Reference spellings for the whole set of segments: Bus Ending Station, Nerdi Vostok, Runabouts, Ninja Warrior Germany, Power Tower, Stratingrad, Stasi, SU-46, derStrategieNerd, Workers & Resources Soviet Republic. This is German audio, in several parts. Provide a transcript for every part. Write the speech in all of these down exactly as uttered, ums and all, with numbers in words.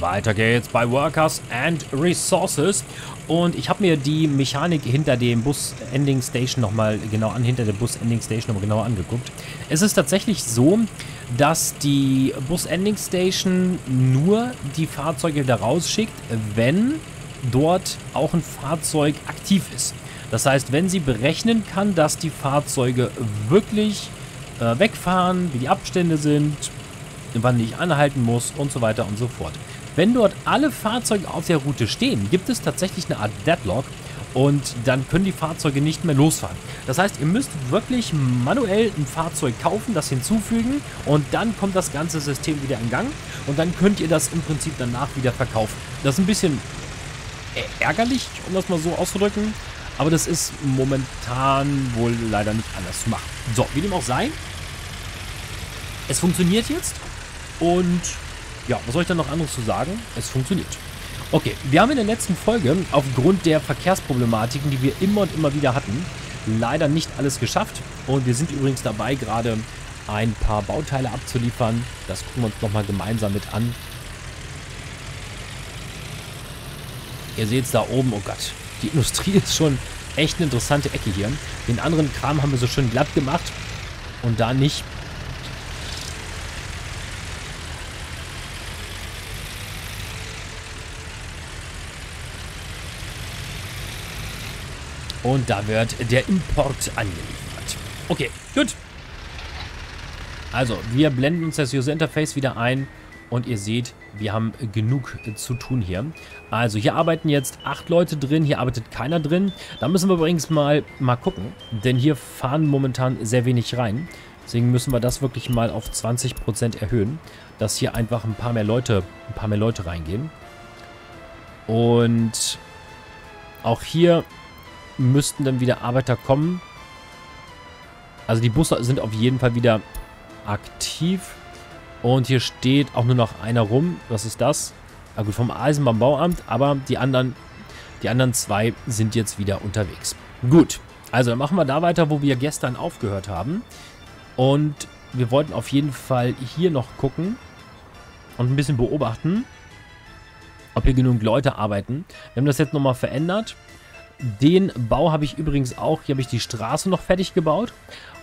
Weiter geht's bei Workers and Resources. Und ich habe mir die Mechanik hinter dem Bus Ending Station nochmal genau an, hinter der Bus Ending Station nochmal genauer angeguckt. Es ist tatsächlich so, dass die Bus Ending Station nur die Fahrzeuge wieder rausschickt, wenn dort auch ein Fahrzeug aktiv ist. Das heißt, wenn sie berechnen kann, dass die Fahrzeuge wirklich äh, wegfahren, wie die Abstände sind, wann ich anhalten muss und so weiter und so fort. Wenn dort alle Fahrzeuge auf der Route stehen, gibt es tatsächlich eine Art Deadlock und dann können die Fahrzeuge nicht mehr losfahren. Das heißt, ihr müsst wirklich manuell ein Fahrzeug kaufen, das hinzufügen und dann kommt das ganze System wieder in Gang und dann könnt ihr das im Prinzip danach wieder verkaufen. Das ist ein bisschen ärgerlich, um das mal so auszudrücken, aber das ist momentan wohl leider nicht anders zu machen. So, wie dem auch sei, es funktioniert jetzt und ja, was soll ich da noch anderes zu sagen? Es funktioniert. Okay, wir haben in der letzten Folge aufgrund der Verkehrsproblematiken, die wir immer und immer wieder hatten, leider nicht alles geschafft. Und wir sind übrigens dabei, gerade ein paar Bauteile abzuliefern. Das gucken wir uns nochmal gemeinsam mit an. Ihr seht es da oben, oh Gott, die Industrie ist schon echt eine interessante Ecke hier. Den anderen Kram haben wir so schön glatt gemacht und da nicht. Und da wird der Import angeliefert. Okay, gut. Also, wir blenden uns das User Interface wieder ein. Und ihr seht, wir haben genug zu tun hier. Also, hier arbeiten jetzt acht Leute drin. Hier arbeitet keiner drin. Da müssen wir übrigens mal, mal gucken. Denn hier fahren momentan sehr wenig rein. Deswegen müssen wir das wirklich mal auf zwanzig Prozent erhöhen. Dass hier einfach ein paar mehr Leute, ein paar mehr Leute reingehen. Und auch hier müssten dann wieder Arbeiter kommen. Also die Busse sind auf jeden Fall wieder aktiv. Und hier steht auch nur noch einer rum. Was ist das? Ah gut, vom Eisenbahnbauamt. Aber die anderen, die anderen zwei sind jetzt wieder unterwegs. Gut, also dann machen wir da weiter, wo wir gestern aufgehört haben. Und wir wollten auf jeden Fall hier noch gucken und ein bisschen beobachten, ob hier genug Leute arbeiten. Wir haben das jetzt nochmal verändert. Den Bau habe ich übrigens auch, hier habe ich die Straße noch fertig gebaut.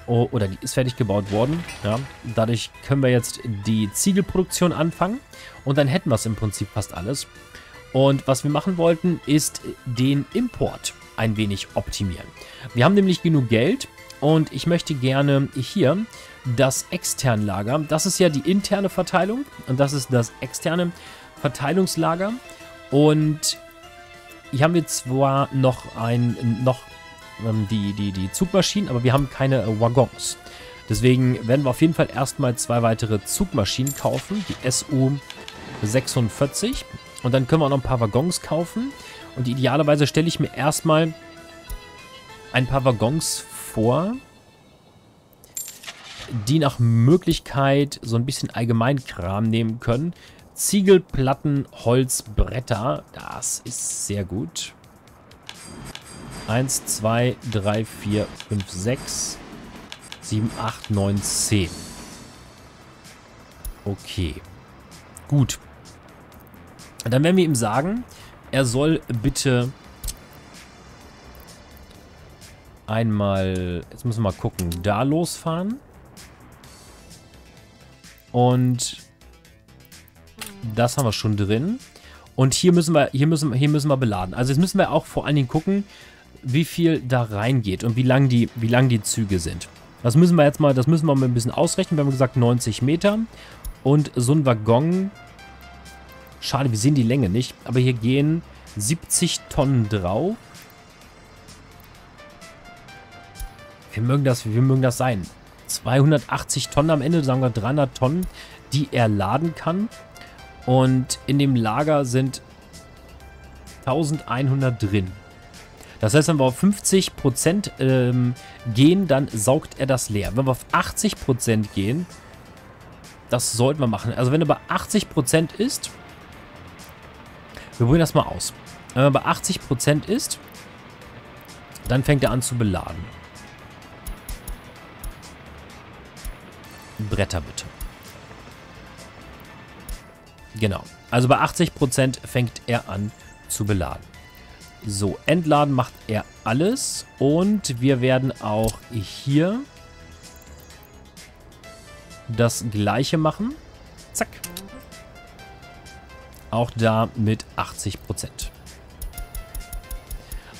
Oh, oder die ist fertig gebaut worden. Ja, dadurch können wir jetzt die Ziegelproduktion anfangen. Und dann hätten wir es im Prinzip fast alles. Und was wir machen wollten, ist den Import ein wenig optimieren. Wir haben nämlich genug Geld. Und ich möchte gerne hier das externe Lager. Das ist ja die interne Verteilung. Und das ist das externe Verteilungslager. Und hier haben wir zwar noch ein noch ähm, die, die, die Zugmaschinen, aber wir haben keine Waggons. Deswegen werden wir auf jeden Fall erstmal zwei weitere Zugmaschinen kaufen, die S U sechsundvierzig. Und dann können wir auch noch ein paar Waggons kaufen. Und idealerweise stelle ich mir erstmal ein paar Waggons vor, die nach Möglichkeit so ein bisschen Allgemeinkram nehmen können. Ziegel, Platten, Holz, Bretter. Das ist sehr gut. eins, zwei, drei, vier, fünf, sechs, sieben, acht, neun, zehn. Okay. Gut. Dann werden wir ihm sagen, er soll bitte einmal, jetzt müssen wir mal gucken, da losfahren. Und das haben wir schon drin. Und hier müssen wir, hier müssen, hier müssen wir beladen. Also jetzt müssen wir auch vor allen Dingen gucken, wie viel da reingeht und wie lang die, wie lang die Züge sind. Das müssen wir jetzt mal, das müssen wir mal ein bisschen ausrechnen. Wir haben gesagt neunzig Meter. Und so ein Waggon, schade, wir sehen die Länge nicht, aber hier gehen siebzig Tonnen drauf. Wir mögen das, wir mögen das sein. zweihundertachtzig Tonnen am Ende, sagen wir dreihundert Tonnen, die er laden kann. Und in dem Lager sind eintausendeinhundert drin. Das heißt, wenn wir auf fünfzig Prozent ähm, gehen, dann saugt er das leer. Wenn wir auf achtzig Prozent gehen, das sollten wir machen. Also wenn er bei achtzig Prozent ist, wir probieren das mal aus. Wenn er bei achtzig Prozent ist, dann fängt er an zu beladen. Bretter bitte. Genau. Also bei achtzig Prozent fängt er an zu beladen. So, entladen macht er alles. Und wir werden auch hier das gleiche machen. Zack. Auch da mit achtzig Prozent.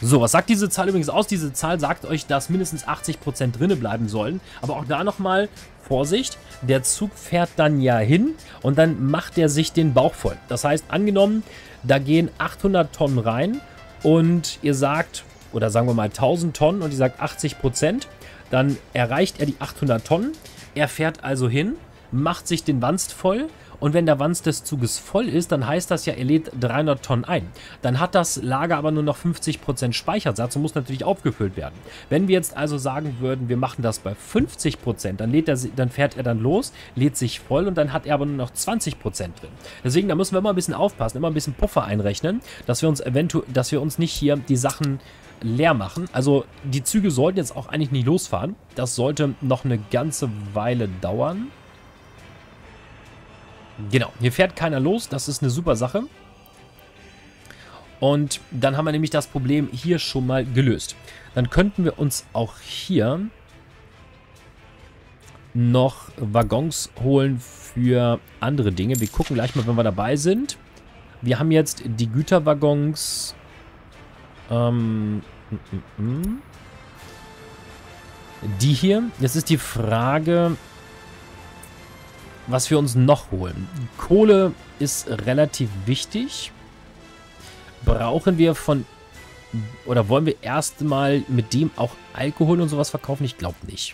So, was sagt diese Zahl übrigens aus? Diese Zahl sagt euch, dass mindestens achtzig Prozent drinne bleiben sollen. Aber auch da nochmal Vorsicht, der Zug fährt dann ja hin und dann macht er sich den Bauch voll. Das heißt, angenommen, da gehen achthundert Tonnen rein und ihr sagt, oder sagen wir mal tausend Tonnen und ihr sagt achtzig Prozent, dann erreicht er die achthundert Tonnen. Er fährt also hin, macht sich den Wanst voll. Und wenn der Wanst des Zuges voll ist, dann heißt das ja, er lädt dreihundert Tonnen ein. Dann hat das Lager aber nur noch fünfzig Prozent Speichersatz und muss natürlich aufgefüllt werden. Wenn wir jetzt also sagen würden, wir machen das bei fünfzig Prozent, dann, lädt er, dann fährt er dann los, lädt sich voll und dann hat er aber nur noch zwanzig Prozent drin. Deswegen, da müssen wir immer ein bisschen aufpassen, immer ein bisschen Puffer einrechnen, dass wir uns eventuell, dass wir uns nicht hier die Sachen leer machen. Also die Züge sollten jetzt auch eigentlich nicht losfahren. Das sollte noch eine ganze Weile dauern. Genau, hier fährt keiner los, das ist eine super Sache. Und dann haben wir nämlich das Problem hier schon mal gelöst. Dann könnten wir uns auch hier noch Waggons holen für andere Dinge. Wir gucken gleich mal, wenn wir dabei sind. Wir haben jetzt die Güterwaggons. Ähm, mm, mm, die hier. Jetzt ist die Frage, was wir uns noch holen. Kohle ist relativ wichtig. Brauchen wir von, oder wollen wir erstmal mit dem auch Alkohol und sowas verkaufen? Ich glaube nicht.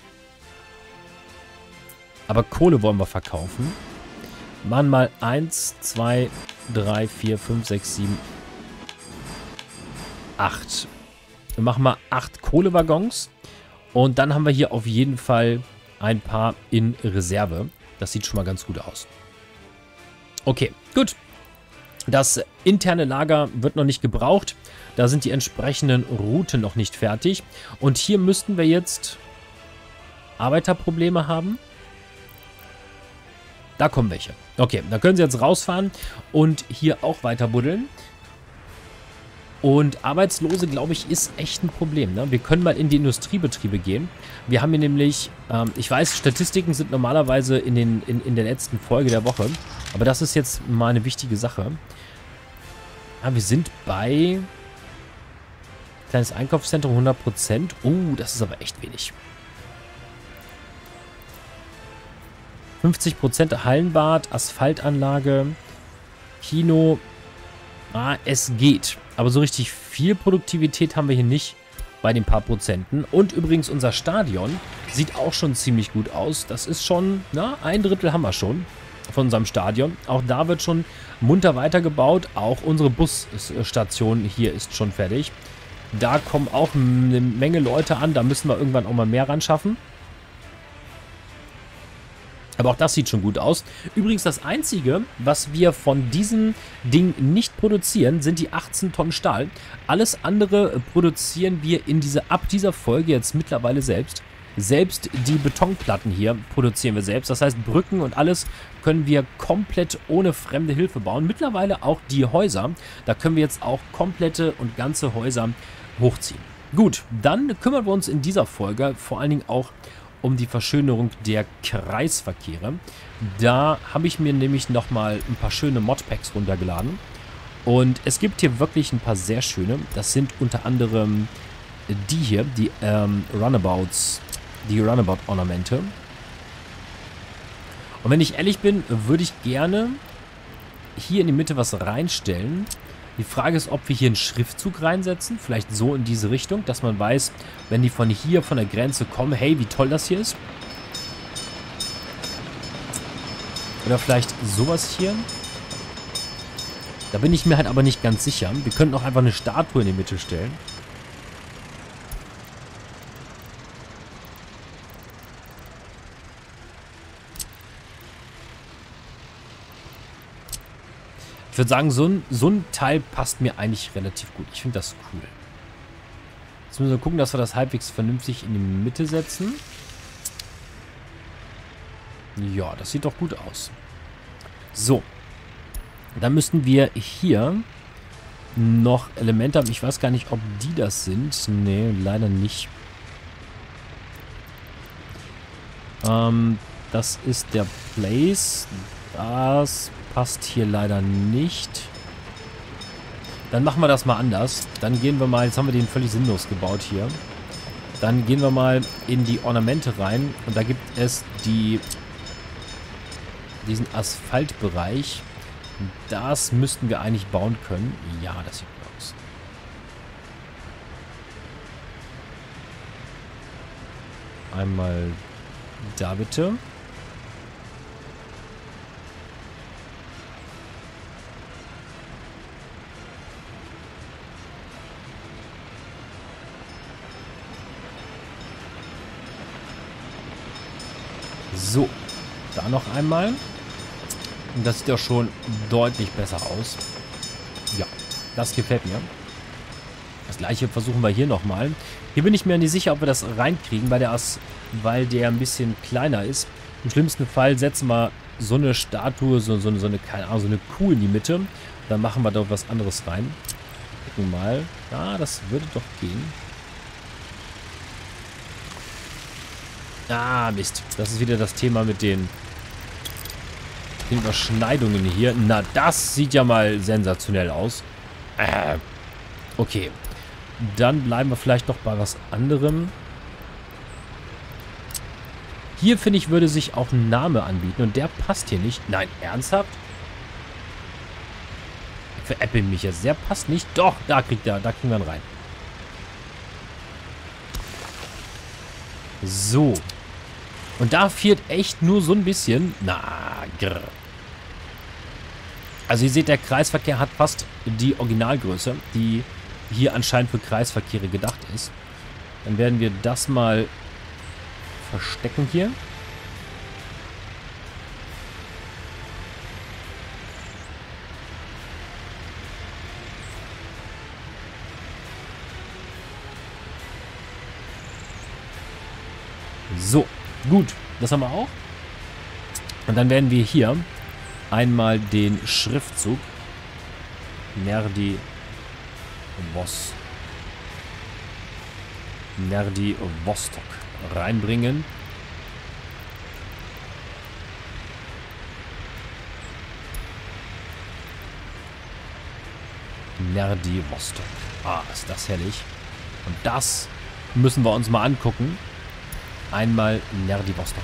Aber Kohle wollen wir verkaufen. Machen mal eins, zwei, drei, vier, fünf, sechs, sieben, acht. Wir machen mal acht Kohlewaggons. Und dann haben wir hier auf jeden Fall ein paar in Reserve. Das sieht schon mal ganz gut aus. Okay, gut. Das interne Lager wird noch nicht gebraucht. Da sind die entsprechenden Routen noch nicht fertig. Und hier müssten wir jetzt Arbeiterprobleme haben. Da kommen welche. Okay, dann können sie jetzt rausfahren und hier auch weiter buddeln. Und Arbeitslose, glaube ich, ist echt ein Problem. Ne? Wir können mal in die Industriebetriebe gehen. Wir haben hier nämlich, ähm, ich weiß, Statistiken sind normalerweise in, den, in, in der letzten Folge der Woche. Aber das ist jetzt mal eine wichtige Sache. Ah, wir sind bei kleines Einkaufszentrum, hundert Prozent. Uh, das ist aber echt wenig. fünfzig Prozent Hallenbad, Asphaltanlage, Kino. Ah, es geht. Aber so richtig viel Produktivität haben wir hier nicht bei den paar Prozenten. Und übrigens unser Stadion sieht auch schon ziemlich gut aus. Das ist schon, na, ein Drittel haben wir schon von unserem Stadion. Auch da wird schon munter weitergebaut. Auch unsere Busstation hier ist schon fertig. Da kommen auch eine Menge Leute an. Da müssen wir irgendwann auch mal mehr ran schaffen. Aber auch das sieht schon gut aus. Übrigens das Einzige, was wir von diesem Ding nicht produzieren, sind die achtzehn Tonnen Stahl. Alles andere produzieren wir in diese, ab dieser Folge jetzt mittlerweile selbst. Selbst die Betonplatten hier produzieren wir selbst. Das heißt, Brücken und alles können wir komplett ohne fremde Hilfe bauen. Mittlerweile auch die Häuser. Da können wir jetzt auch komplette und ganze Häuser hochziehen. Gut, dann kümmern wir uns in dieser Folge vor allen Dingen auch um die Verschönerung der Kreisverkehre. Da habe ich mir nämlich nochmal ein paar schöne Modpacks runtergeladen. Und es gibt hier wirklich ein paar sehr schöne. Das sind unter anderem die hier, die ähm, Runabouts, die Runabout-Ornamente. Und wenn ich ehrlich bin, würde ich gerne hier in die Mitte was reinstellen. Die Frage ist, ob wir hier einen Schriftzug reinsetzen, vielleicht so in diese Richtung, dass man weiß, wenn die von hier, von der Grenze kommen, hey, wie toll das hier ist. Oder vielleicht sowas hier. Da bin ich mir halt aber nicht ganz sicher. Wir könnten auch einfach eine Statue in die Mitte stellen. Ich würde sagen, so ein, so ein Teil passt mir eigentlich relativ gut. Ich finde das cool. Jetzt müssen wir gucken, dass wir das halbwegs vernünftig in die Mitte setzen. Ja, das sieht doch gut aus. So. Dann müssten wir hier noch Elemente haben. Ich weiß gar nicht, ob die das sind. Nee, leider nicht. Ähm, das ist der Place. Das passt hier leider nicht. Dann machen wir das mal anders. Dann gehen wir mal, jetzt haben wir den völlig sinnlos gebaut hier. Dann gehen wir mal in die Ornamente rein. Und da gibt es die diesen Asphaltbereich. Das müssten wir eigentlich bauen können. Ja, das sieht gut aus. Einmal da bitte. So, da noch einmal. Und das sieht ja schon deutlich besser aus. Ja, das gefällt mir. Das gleiche versuchen wir hier nochmal. Hier bin ich mir nicht sicher, ob wir das reinkriegen, weil der, As weil der ein bisschen kleiner ist. Im schlimmsten Fall setzen wir so eine Statue, so, so, so, eine, keine Ahnung, so eine Kuh in die Mitte. Und dann machen wir da was anderes rein. Gucken wir mal. Ah, das würde doch gehen. Ah, Mist. Das ist wieder das Thema mit den, den Überschneidungen hier. Na, das sieht ja mal sensationell aus. Äh, okay. Dann bleiben wir vielleicht noch bei was anderem. Hier, finde ich, würde sich auch ein Name anbieten. Und der passt hier nicht. Nein, ernsthaft? Ich veräpple mich jetzt. Der passt nicht. Doch, da kriegt er, da kriegen wir ihn rein. So. Und da fehlt echt nur so ein bisschen. Na, grr. Also ihr seht, der Kreisverkehr hat fast die Originalgröße, die hier anscheinend für Kreisverkehre gedacht ist. Dann werden wir das mal verstecken hier. So, gut. Das haben wir auch. Und dann werden wir hier einmal den Schriftzug Nerdi Vostok Nerdi Vostok reinbringen. Nerdi Vostok. Ah, ist das herrlich. Und das müssen wir uns mal angucken. Einmal Nerdi Vostok.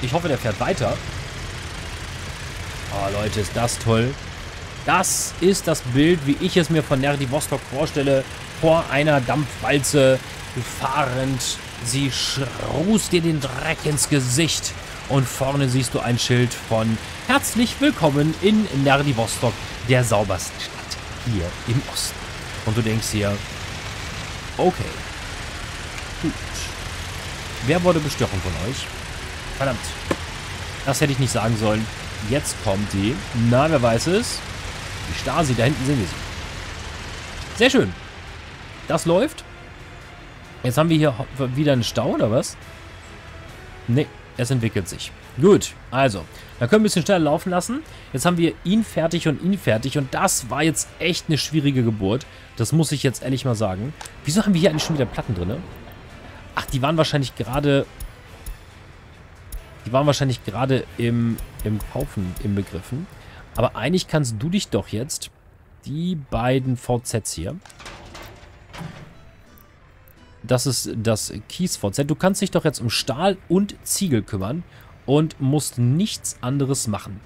Ich hoffe, der fährt weiter. Oh, Leute, ist das toll. Das ist das Bild, wie ich es mir von Nerdi Vostok vorstelle. Vor einer Dampfwalze fahrend. Sie schraust dir den Dreck ins Gesicht. Und vorne siehst du ein Schild von herzlich willkommen in Nerdi Vostok, der saubersten Stadt hier im Osten. Und du denkst hier, okay, gut. Wer wurde bestochen von euch? Verdammt. Das hätte ich nicht sagen sollen. Jetzt kommt die, na, wer weiß es? Die Stasi, da hinten sehen wir sie. Sehr schön. Das läuft. Jetzt haben wir hier wieder einen Stau, oder was? Nee, es entwickelt sich. Gut, also, dann können wir ein bisschen schneller laufen lassen. Jetzt haben wir ihn fertig und ihn fertig. Und das war jetzt echt eine schwierige Geburt. Das muss ich jetzt ehrlich mal sagen. Wieso haben wir hier eigentlich schon wieder Platten drin? Ach, die waren wahrscheinlich gerade... Die waren wahrscheinlich gerade im, im Kaufen im Begriffen. Aber eigentlich kannst du dich doch jetzt... Die beiden V Zs hier... Das ist das Kies-V Z. Du kannst dich doch jetzt um Stahl und Ziegel kümmern. Und musst nichts anderes machen.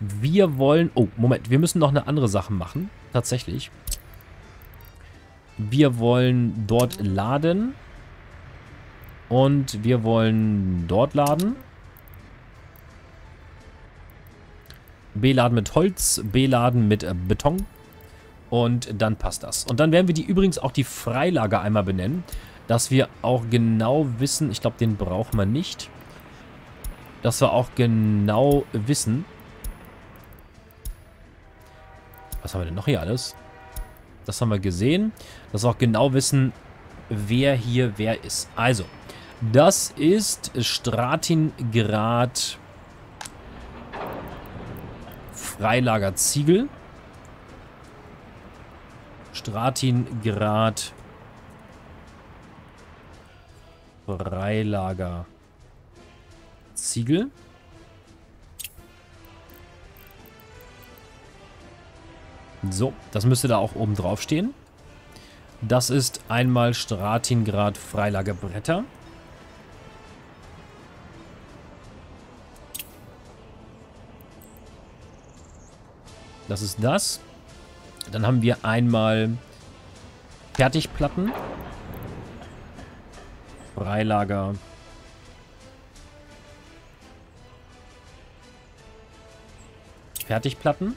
Wir wollen... Oh, Moment. Wir müssen noch eine andere Sache machen. Tatsächlich. Wir wollen dort laden. Und wir wollen dort laden. Beladen mit Holz. Beladen mit äh, Beton. Und dann passt das. Und dann werden wir die übrigens auch die Freilager einmal benennen. Dass wir auch genau wissen... Ich glaube, den brauchen wir nicht. Dass wir auch genau wissen. Was haben wir denn noch hier alles? Das haben wir gesehen. Dass wir auch genau wissen, wer hier wer ist. Also, Das ist Stratingrad Freilager Ziegel. Stratingrad Freilager Ziegel. So, das müsste da auch oben drauf stehen. Das ist einmal Stratingrad Freilager Bretter. Das ist das. Dann haben wir einmal Fertigplatten. Freilager. Fertigplatten.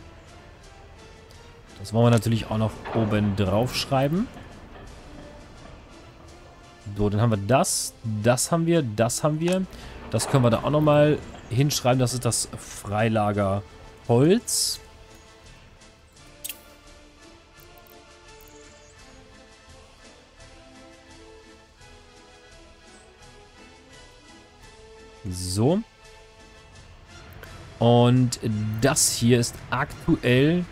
Das wollen wir natürlich auch noch oben drauf schreiben. So, dann haben wir das. Das haben wir. Das haben wir. Das können wir da auch nochmal hinschreiben. Das ist das Freilager Holz. So. Und das hier ist aktuell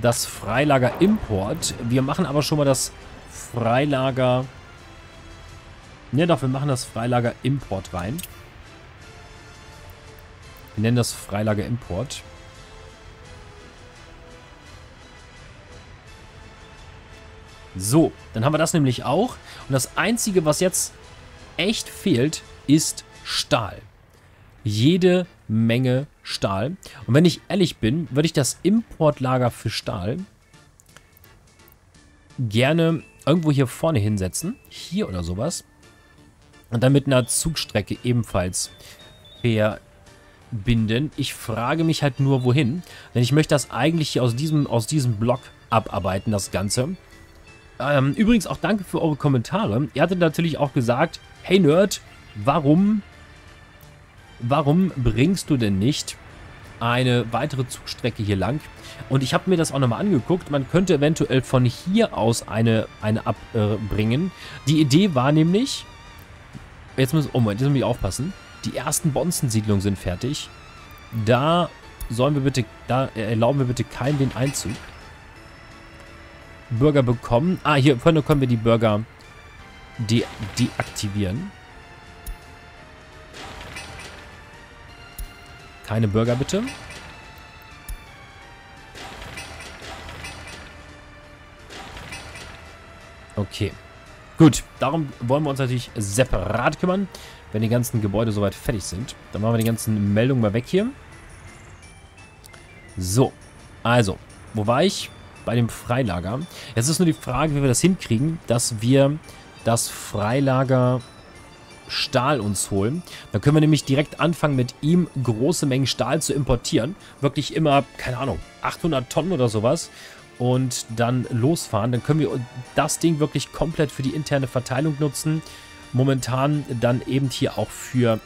das Freilager Import. Wir machen aber schon mal das Freilager... Ne, doch, wir machen das Freilager Import rein. Wir nennen das Freilager Import. So, dann haben wir das nämlich auch. Und das Einzige, was jetzt echt fehlt, ist Stahl. Jede Menge Stahl. Und wenn ich ehrlich bin, würde ich das Importlager für Stahl gerne irgendwo hier vorne hinsetzen. Hier oder sowas. Und dann mit einer Zugstrecke ebenfalls verbinden. Ich frage mich halt nur, wohin. Denn ich möchte das eigentlich hier aus diesem, aus diesem Block abarbeiten, das Ganze. Ähm, übrigens auch danke für eure Kommentare. Ihr hattet natürlich auch gesagt, hey Nerd, warum... Warum bringst du denn nicht eine weitere Zugstrecke hier lang? Und ich habe mir das auch nochmal angeguckt. Man könnte eventuell von hier aus eine, eine abbringen. Äh, die Idee war nämlich... Jetzt muss, oh Moment, jetzt muss ich aufpassen. Die ersten Bonzensiedlungen sind fertig. Da sollen wir bitte... Da erlauben wir bitte keinen den Einzug. Bürger bekommen... Ah, hier vorne können wir die Bürger de deaktivieren. Keine Bürger, bitte. Okay. Gut, darum wollen wir uns natürlich separat kümmern, wenn die ganzen Gebäude soweit fertig sind. Dann machen wir die ganzen Meldungen mal weg hier. So, also, wo war ich? Bei dem Freilager. Jetzt ist nur die Frage, wie wir das hinkriegen, dass wir das Freilager... Stahl uns holen. Dann können wir nämlich direkt anfangen, mit ihm große Mengen Stahl zu importieren. Wirklich immer, keine Ahnung, achthundert Tonnen oder sowas. Und dann losfahren. Dann können wir das Ding wirklich komplett für die interne Verteilung nutzen. Momentan dann eben hier auch für,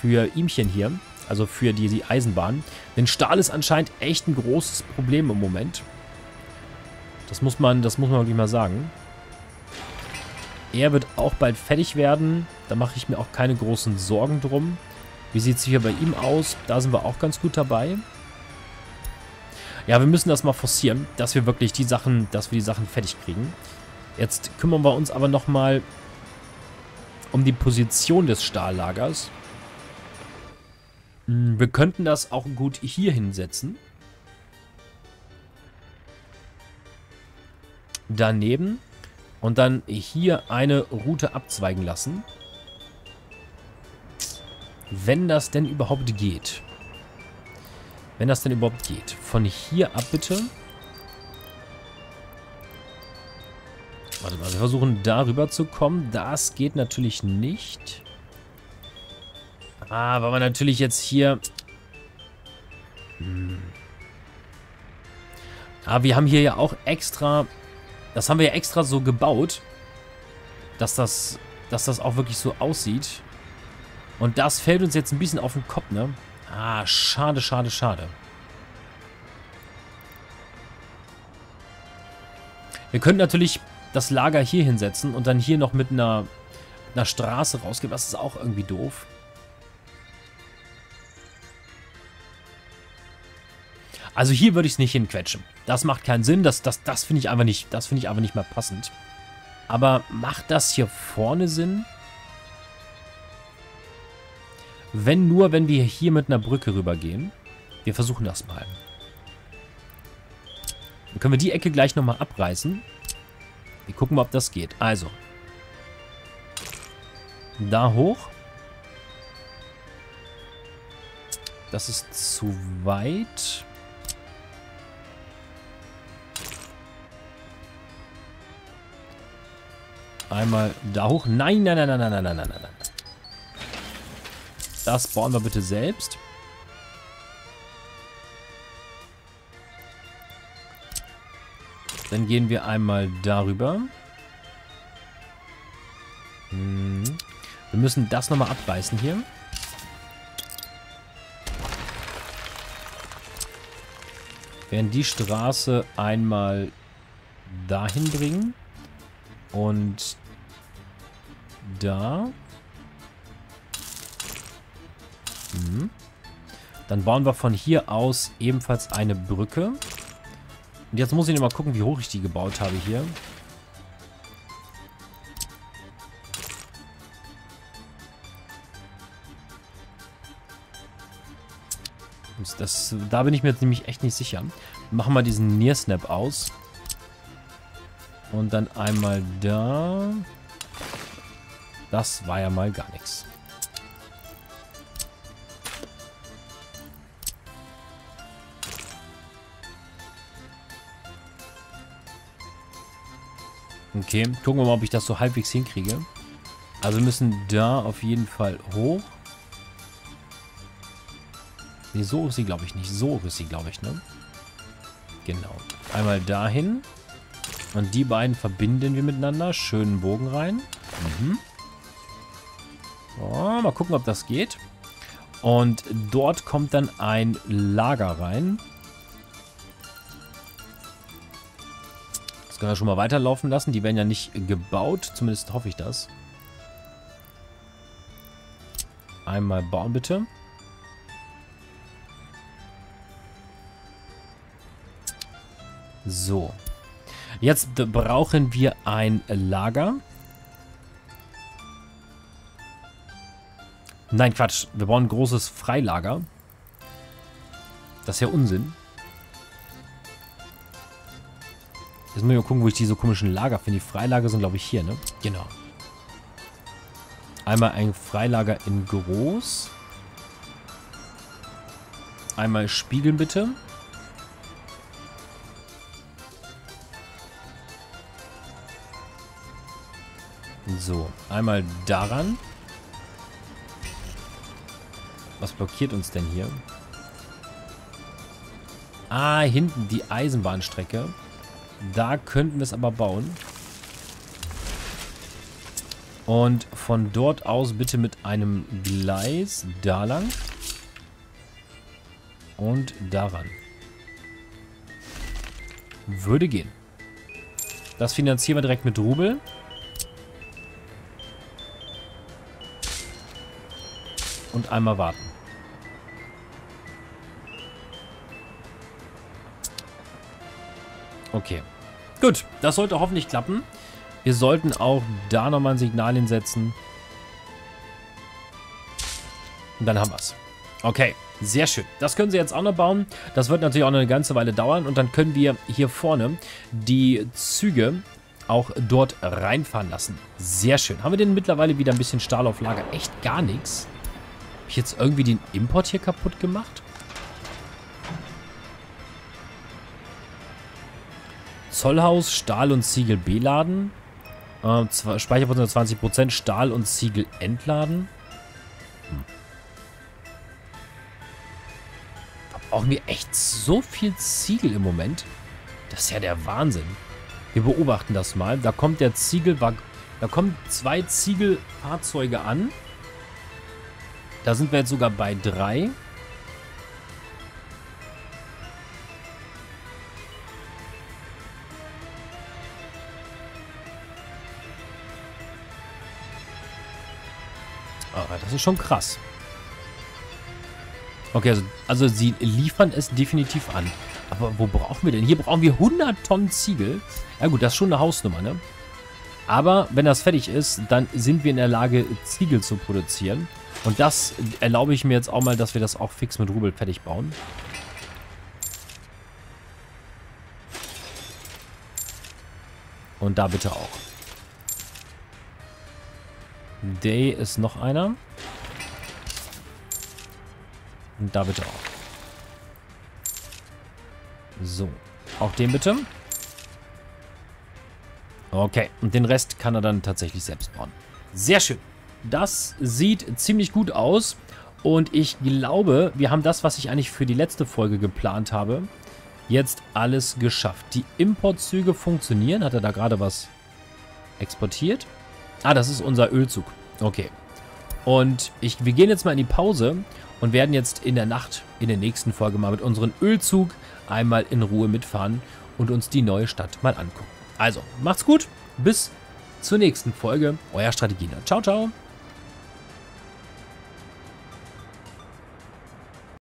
für ihmchen hier. Also für die, die Eisenbahn. Denn Stahl ist anscheinend echt ein großes Problem im Moment. Das muss man, das muss man wirklich mal sagen. Er wird auch bald fertig werden. Da mache ich mir auch keine großen Sorgen drum. Wie sieht es hier bei ihm aus? Da sind wir auch ganz gut dabei. Ja, wir müssen das mal forcieren, dass wir wirklich die Sachen, dass wir die Sachen fertig kriegen. Jetzt kümmern wir uns aber nochmal um die Position des Stahllagers. Wir könnten das auch gut hier hinsetzen. Daneben. Und dann hier eine Route abzweigen lassen. Wenn das denn überhaupt geht. Wenn das denn überhaupt geht. Von hier ab bitte. Warte mal, wir versuchen darüber zu kommen. Das geht natürlich nicht. Ah, weil wir natürlich jetzt hier... Hm. Ah, wir haben hier ja auch extra... Das haben wir ja extra so gebaut, dass das, dass das auch wirklich so aussieht. Und das fällt uns jetzt ein bisschen auf den Kopf, ne? Ah, schade, schade, schade. Wir könnten natürlich das Lager hier hinsetzen und dann hier noch mit einer einer Straße rausgeht. Das ist auch irgendwie doof. Also hier würde ich es nicht hinquetschen. Das macht keinen Sinn. Das, das, das finde ich einfach nicht, das finde ich einfach nicht mal passend. Aber macht das hier vorne Sinn? Wenn nur, wenn wir hier mit einer Brücke rübergehen. Wir versuchen das mal. Dann können wir die Ecke gleich nochmal abreißen. Wir gucken mal, ob das geht. Also. Da hoch. Das ist zu weit. Einmal da hoch. Nein, nein, nein, nein, nein, nein, nein, nein. Das bauen wir bitte selbst. Dann gehen wir einmal darüber. Hm. Wir müssen das nochmal abreißen hier. Während die Straße einmal dahin bringen. Und da. Hm. Dann bauen wir von hier aus ebenfalls eine Brücke. Und jetzt muss ich nochmal gucken, wie hoch ich die gebaut habe hier. Und das, da bin ich mir jetzt nämlich echt nicht sicher. Machen wir diesen Near Snap aus. Und dann einmal da. Das war ja mal gar nichts. Okay, gucken wir mal, ob ich das so halbwegs hinkriege. Also wir müssen da auf jeden Fall hoch. Nee, so ist sie, glaube ich, nicht. So ist sie, glaube ich, ne? Genau. Einmal dahin. Und die beiden verbinden wir miteinander. Schönen Bogen rein. Mhm. Oh, mal gucken, ob das geht. Und dort kommt dann ein Lager rein. Das können wir schon mal weiterlaufen lassen. Die werden ja nicht gebaut. Zumindest hoffe ich das. Einmal bauen, bitte. So. Jetzt brauchen wir ein Lager. Nein, Quatsch. Wir brauchen ein großes Freilager. Das ist ja Unsinn. Jetzt muss ich mal gucken, wo ich diese komischen Lager finde. Die Freilager sind, glaube ich, hier, ne? Genau. Einmal ein Freilager in groß. Einmal spiegeln, bitte. So, einmal daran. Was blockiert uns denn hier? Ah, hinten die Eisenbahnstrecke. Da könnten wir es aber bauen. Und von dort aus bitte mit einem Gleis da lang. Und daran. Würde gehen. Das finanzieren wir direkt mit Rubel. Und einmal warten. Okay. Gut, das sollte hoffentlich klappen. Wir sollten auch da nochmal ein Signal hinsetzen. Und dann haben wir es. Okay, sehr schön. Das können Sie jetzt auch noch bauen. Das wird natürlich auch noch eine ganze Weile dauern. Und dann können wir hier vorne die Züge auch dort reinfahren lassen. Sehr schön. Haben wir denn mittlerweile wieder ein bisschen Stahl auf Lager? Echt gar nichts. Habe ich jetzt irgendwie den Import hier kaputt gemacht? Zollhaus, Stahl- und Ziegel beladen. Äh, Speicherprozent zwanzig Prozent, Stahl- und Ziegel entladen. Hm. Da brauchen wir echt so viel Ziegel im Moment. Das ist ja der Wahnsinn. Wir beobachten das mal. Da kommt der Ziegelwag. Da kommen zwei Ziegelfahrzeuge an. Da sind wir jetzt sogar bei drei. Aber das ist schon krass. Okay, also, also sie liefern es definitiv an. Aber wo brauchen wir denn? Hier brauchen wir hundert Tonnen Ziegel. Ja gut, das ist schon eine Hausnummer, ne? Aber wenn das fertig ist, dann sind wir in der Lage, Ziegel zu produzieren. Und das erlaube ich mir jetzt auch mal, dass wir das auch fix mit Rubel fertig bauen. Und da bitte auch. Day ist noch einer. Und da bitte auch. So. Auch den bitte. Okay. Und den Rest kann er dann tatsächlich selbst bauen. Sehr schön. Das sieht ziemlich gut aus. Und ich glaube, wir haben das, was ich eigentlich für die letzte Folge geplant habe, jetzt alles geschafft. Die Importzüge funktionieren. Hat er da gerade was exportiert? Ah, das ist unser Ölzug. Okay. Und ich, wir gehen jetzt mal in die Pause und werden jetzt in der Nacht, in der nächsten Folge mal mit unserem Ölzug einmal in Ruhe mitfahren und uns die neue Stadt mal angucken. Also, macht's gut, bis zur nächsten Folge. Euer StrategieNerd. Ciao, ciao.